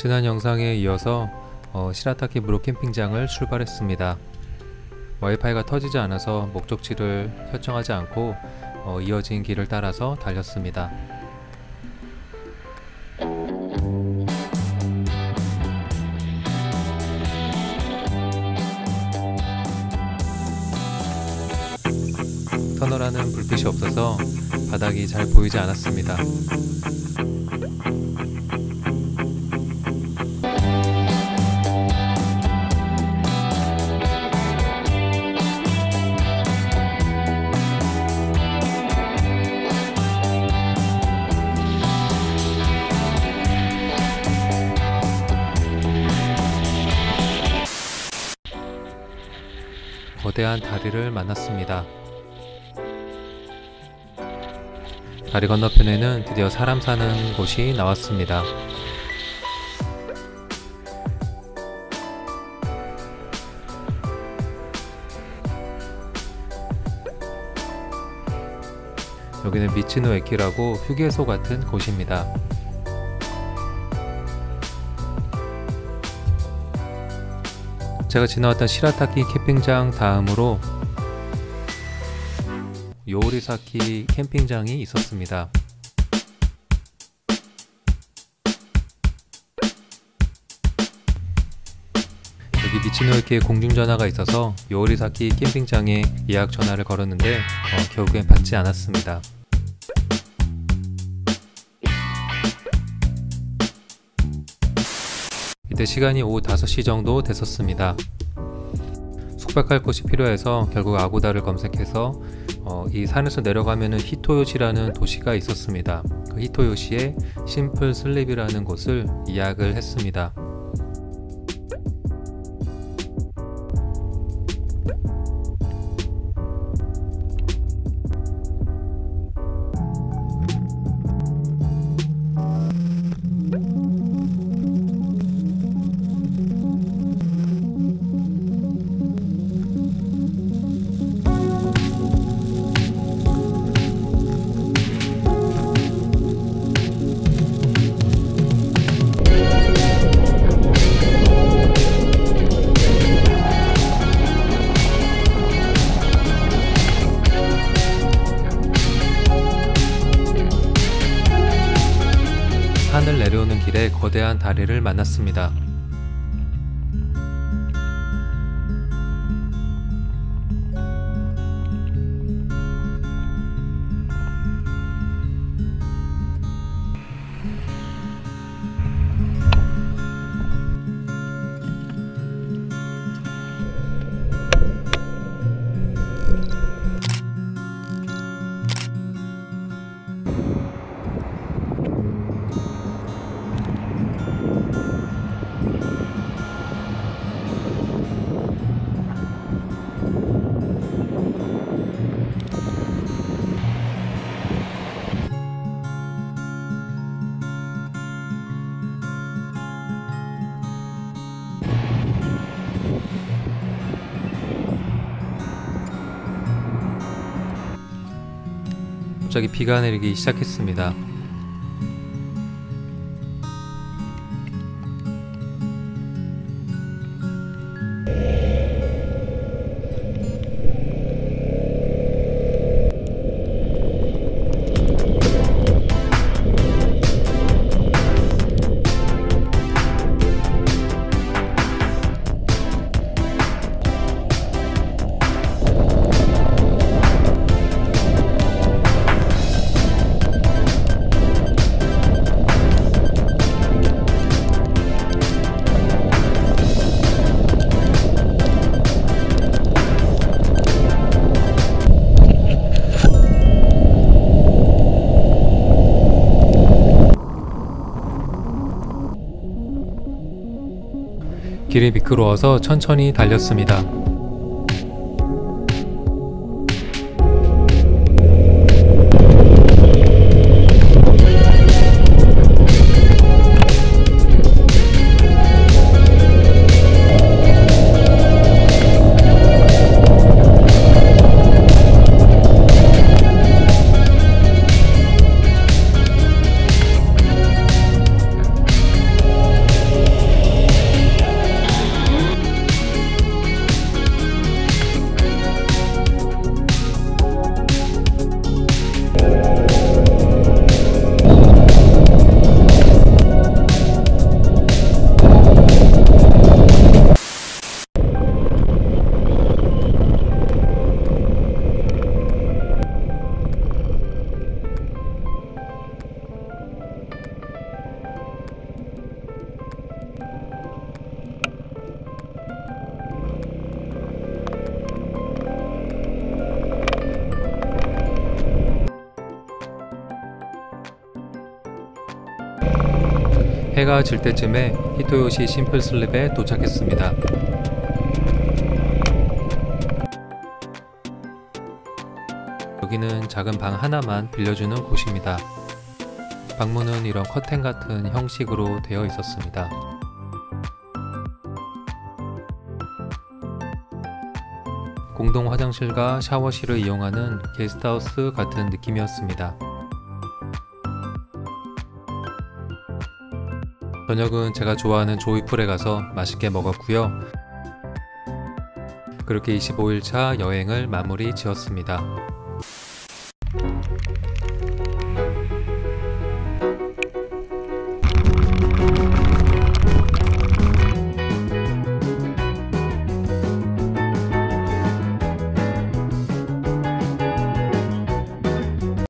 지난 영상에 이어서 시라타키 무료 캠핑장을 출발했습니다. 와이파이가 터지지 않아서 목적지를 설정하지 않고 이어진 길을 따라서 달렸습니다. 터널안은 불빛이 없어서 바닥이 잘 보이지 않았습니다. 거대한 다리를 만났습니다. 다리 건너편에는 드디어 사람 사는 곳이 나왔습니다. 여기는 미치노에키라고 휴게소 같은 곳입니다. 제가 지나왔던 시라타키 캠핑장 다음으로 요리사키 캠핑장이 있었습니다. 여기 미치노에키에 공중전화가 있어서 요리사키 캠핑장에 예약 전화를 걸었는데 결국엔 받지 않았습니다. 시간이 오후 5시 정도 됐었습니다. 숙박할 곳이 필요해서 결국 아고다를 검색해서 이 산에서 내려가면은 히토요시라는 도시가 있었습니다. 그 히토요시의 심플 슬립이라는 곳을 예약을 했습니다. 산을 내려오는 길에 거대한 다리를 만났습니다. 갑자기 비가 내리기 시작했습니다. 길이 미끄러워서 천천히 달렸습니다. 해가 질 때쯤에 히토요시 심플슬립에 도착했습니다. 여기는 작은 방 하나만 빌려주는 곳입니다. 방문은 이런 커튼 같은 형식으로 되어 있었습니다. 공동 화장실과 샤워실을 이용하는 게스트하우스 같은 느낌이었습니다. 저녁은 제가 좋아하는 조이풀에 가서 맛있게 먹었고요. 그렇게 25일차 여행을 마무리 지었습니다.